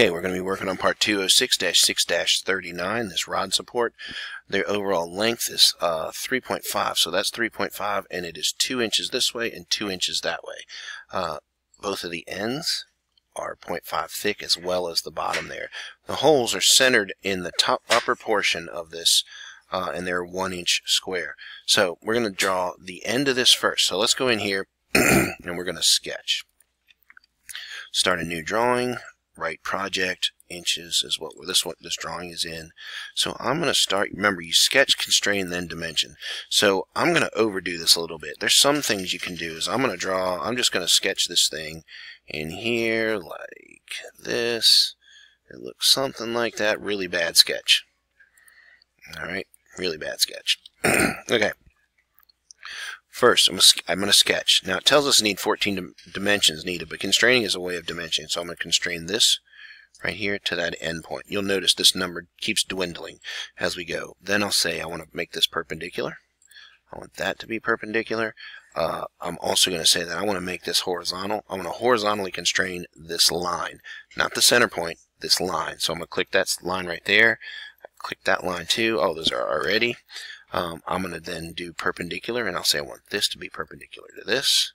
Okay, we're going to be working on part 206-6-39, this rod support. Their overall length is 3.5, so that's 3.5, and it is 2 inches this way and 2 inches that way. Both of the ends are 0.5 thick, as well as the bottom there. The holes are centered in the top upper portion of this, and they're 1 inch square. So we're going to draw the end of this first. So let's go in here, and we're going to sketch. Start a new drawing. Right project, inches is what this drawing is in. So I'm going to start, remember you sketch, constrain, then dimension. So I'm going to overdo this a little bit. There's some things you can do is I'm just going to sketch this thing in here like this. It looks something like that. Really bad sketch. Alright, really bad sketch. Okay. First, I'm going to sketch. Now, it tells us we need 14 dimensions needed, but constraining is a way of dimensioning. So I'm going to constrain this right here to that end point. You'll notice this number keeps dwindling as we go. Then I'll say I want to make this perpendicular. I want that to be perpendicular. I'm also going to say that I want to make this horizontal. I want to horizontally constrain this line, not the center point, this line. So I'm going to click that line right there. Click that line too. Oh, those are already. I'm going to then do perpendicular, and I'll say I want this to be perpendicular to this.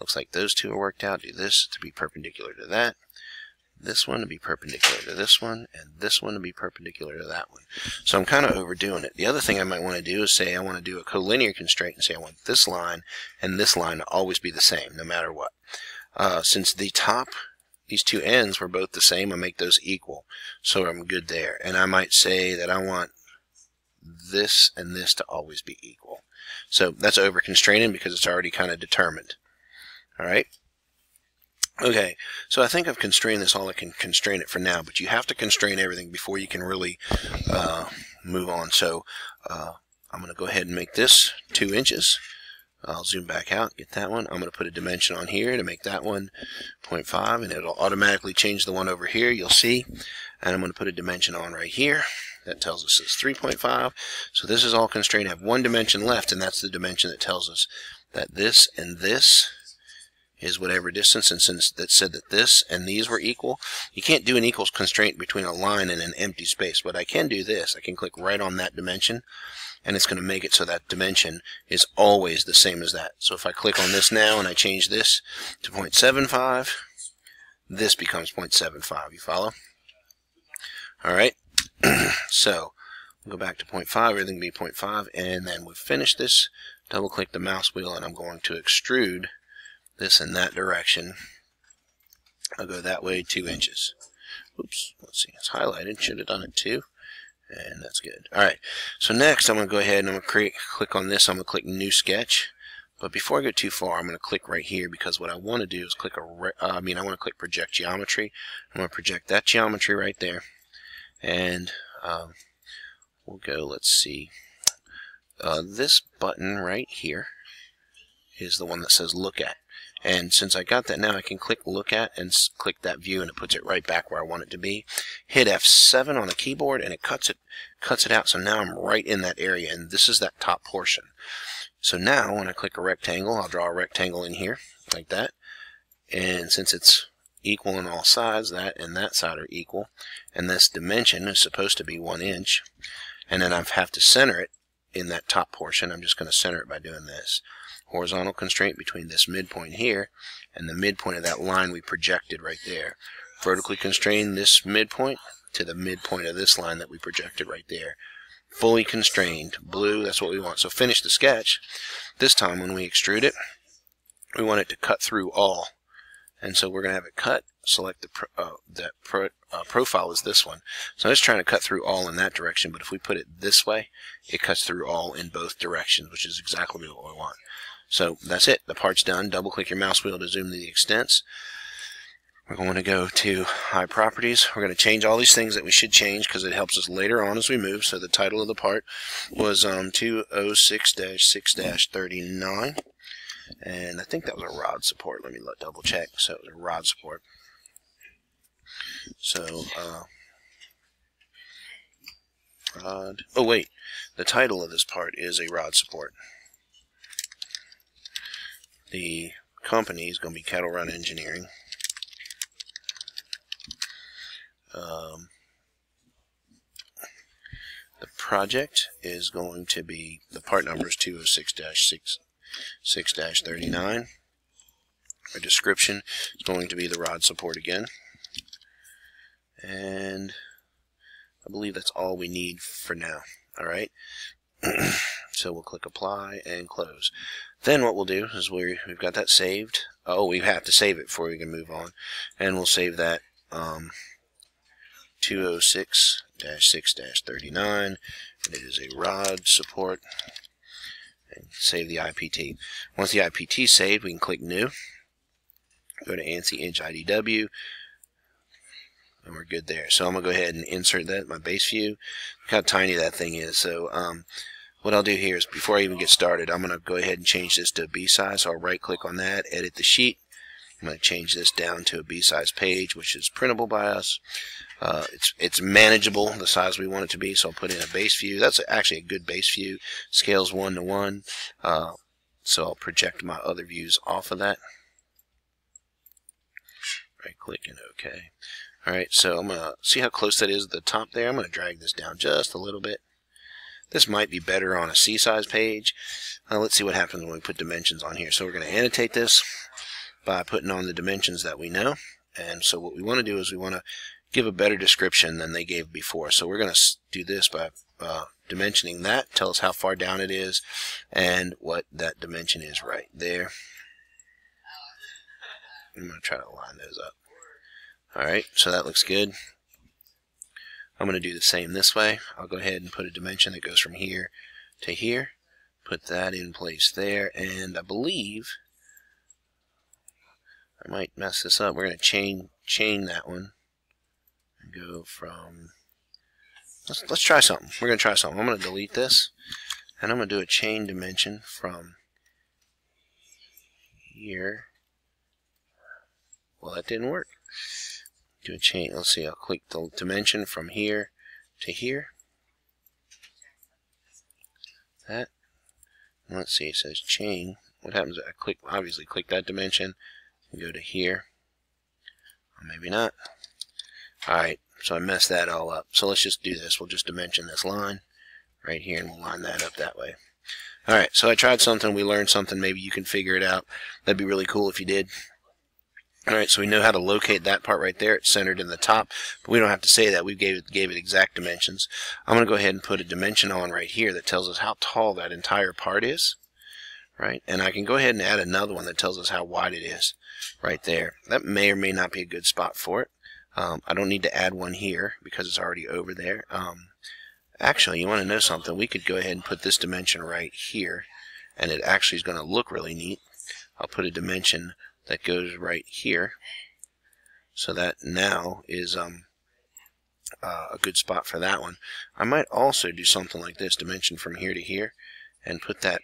Looks like those two are worked out. Do this to be perpendicular to that. This one to be perpendicular to this one, and this one to be perpendicular to that one. So I'm kind of overdoing it. The other thing I might want to do is say I want to do a collinear constraint and say I want this line and this line to always be the same, no matter what. Since the top, these two ends were both the same, I make those equal. So I'm good there. And I might say that I want this and this to always be equal. So that's over constraining because it's already kind of determined. Alright? Okay, so I think I've constrained this all. I can constrain it for now, but you have to constrain everything before you can really move on. So I'm going to go ahead and make this 2 inches. I'll zoom back out, get that one. I'm going to put a dimension on here to make that one 0.5, and it'll automatically change the one over here, you'll see. And I'm going to put a dimension on right here. That tells us it's 3.5. So this is all constrained. I have one dimension left, and that's the dimension that tells us that this and this is whatever distance. And since that said that this and these were equal, you can't do an equals constraint between a line and an empty space. But I can do this. I can click right on that dimension, and it's going to make it so that dimension is always the same as that. So if I click on this now and I change this to 0.75, this becomes 0.75. You follow? All right. So we'll go back to 0.5, everything will be 0.5, and then we'll finish this. Double click the mouse wheel, and I'm going to extrude this in that direction. I'll go that way 2 inches. Oops, let's see, it's highlighted, should have done it too, and that's good. Alright, so next I'm going to go ahead and I'm going to click on this. I'm going to click New Sketch. But before I go too far, I'm going to click right here because what I want to do is click I want to click Project Geometry. I'm going to project that geometry right there. And we'll go, let's see, this button right here is the one that says look at. And since I got that now, I can click look at and click that view, and it puts it right back where I want it to be. Hit F7 on the keyboard, and it cuts it out. So now I'm right in that area, and this is that top portion. So now when I click a rectangle, I'll draw a rectangle in here like that. And since it's equal on all sides, that and that side are equal, and this dimension is supposed to be 1 inch, and then I have to center it in that top portion. I'm just going to center it by doing this horizontal constraint between this midpoint here and the midpoint of that line we projected right there. Vertically constrain this midpoint to the midpoint of this line that we projected right there. Fully constrained, blue, that's what we want. So finish the sketch. This time when we extrude it, we want it to cut through all. And so we're going to have it cut, select the profile is this one. So it's trying to cut through all in that direction, but if we put it this way, it cuts through all in both directions, which is exactly what we want. So that's it. The part's done. Double click your mouse wheel to zoom to the extents. We're going to go to High Properties. We're going to change all these things that we should change because it helps us later on as we move. So the title of the part was 206-6-39. And I think that was a rod support. Let me double check. So it was a rod support. So, rod. Oh, wait. The title of this part is a rod support. The company is going to be Kettle Run Engineering. The project is going to be, the part number is 206-6-39. Our description is going to be the rod support again. And I believe that's all we need for now. Alright, so we'll click apply and close. Then what we'll do is we've got that saved. Oh, we have to save it before we can move on. And we'll save that 206-6-39. And it is a rod support. And save the IPT. Once the IPT is saved, we can click New. Go to ANSI-inch-IDW. And we're good there. So I'm going to go ahead and insert that in my base view. Look how tiny that thing is. So what I'll do here is, before I even get started, I'm going to go ahead and change this to a B size. So I'll right click on that, edit the sheet. I'm going to change this down to a B size page, which is printable by us. It's manageable, the size we want it to be. So I'll put in a base view. That's actually a good base view. Scales 1:1. So I'll project my other views off of that. Right click and OK. Alright, so I'm going to see how close that is at the top there. I'm going to drag this down just a little bit. This might be better on a C size page. Let's see what happens when we put dimensions on here. So we're going to annotate this by putting on the dimensions that we know. And so what we want to do is we want to give a better description than they gave before. So we're going to do this by dimensioning that. Tell us how far down it is and what that dimension is right there. I'm going to try to line those up. Alright, so that looks good. I'm going to do the same this way. I'll go ahead and put a dimension that goes from here to here. Put that in place there, and I believe I might mess this up. We're going to chain that one and go from. Let's try something. We're going to try something. I'm going to delete this, and I'm going to do a chain dimension from here. Well, that didn't work. Do a chain. Let's see. I'll click the dimension from here to here. That. And let's see. It says chain. What happens if I click? Obviously, click that dimension and go to here. Or maybe not. All right. So I messed that all up. So let's just do this. We'll just dimension this line right here, and we'll line that up that way. All right. So I tried something. We learned something. Maybe you can figure it out. That'd be really cool if you did. Alright, so we know how to locate that part right there. It's centered in the top, but we don't have to say that. We gave it exact dimensions. I'm going to go ahead and put a dimension on right here that tells us how tall that entire part is. Right, and I can go ahead and add another one that tells us how wide it is right there. That may or may not be a good spot for it. I don't need to add one here because it's already over there. Actually, you want to know something? We could go ahead and put this dimension right here, and it actually is going to look really neat. I'll put a dimension that goes right here, so that now is a good spot for that one. I might also do something like this, dimension from here to here, and put that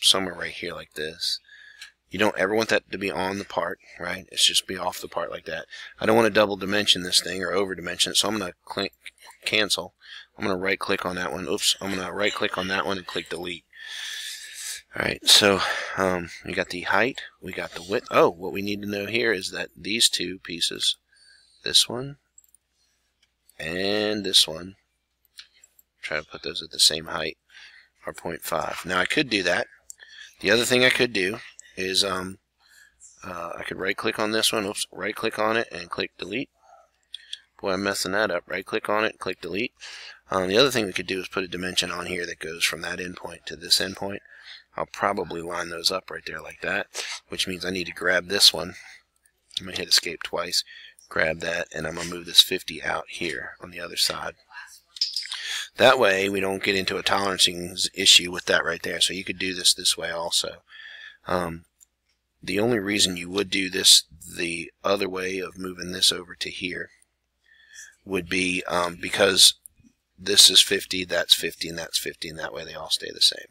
somewhere right here like this. You don't ever want that to be on the part, right? It's just be off the part like that. I don't want to double dimension this thing or over dimension it, so I'm going to click cancel. I'm going to right click on that one. Oops, I'm going to right click on that one and click delete. Alright, so we got the height, we got the width. Oh, what we need to know here is that these two pieces, this one and this one, try to put those at the same height, are 0.5. Now I could do that. The other thing I could do is I could right click on this one, oops, right click on it and click delete. Boy, I'm messing that up. Right click on it, click delete. The other thing we could do is put a dimension on here that goes from that endpoint to this endpoint. I'll probably line those up right there like that, which means I need to grab this one. I'm going to hit escape twice, grab that, and I'm going to move this 50 out here on the other side. That way we don't get into a tolerancing issue with that right there. So you could do this way also. The only reason you would do this the other way of moving this over to here would be because this is 50, that's 50, and that's 50, and that way they all stay the same.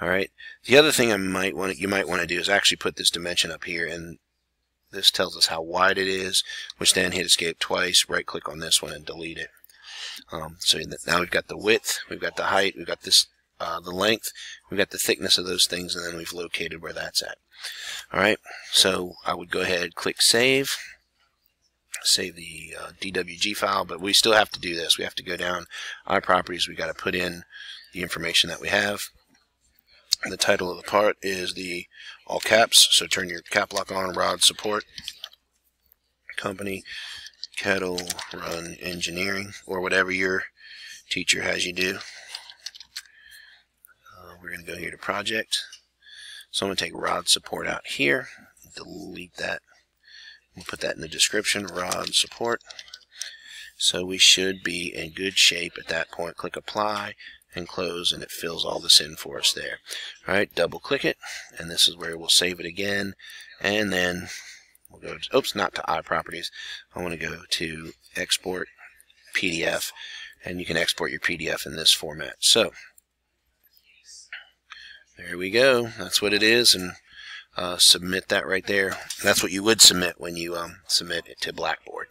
Alright, the other thing you might want to do is actually put this dimension up here, and this tells us how wide it is, which then hit escape twice, right click on this one and delete it. So now we've got the width, we've got the height, we've got this the length, we've got the thickness of those things, and then we've located where that's at. Alright, so I would go ahead, click save, save the DWG file, but we still have to do this. We have to go down iProperties. We got to put in the information that we have. The title of the part is the all caps, so turn your cap lock on, Rod Support Company, Kettle Run Engineering, or whatever your teacher has you do. We're going to go here to Project. So I'm going to take Rod Support out here, delete that. We'll put that in the description, Rod Support. So we should be in good shape at that point. Click Apply and Close, and it fills all this in for us there. All right, double click it, and this is where we'll save it again. And then we'll go to, oops, not to iProperties. I want to go to Export PDF, and you can export your PDF in this format. So there we go. That's what it is, and submit that right there. That's what you would submit when you submit it to Blackboard.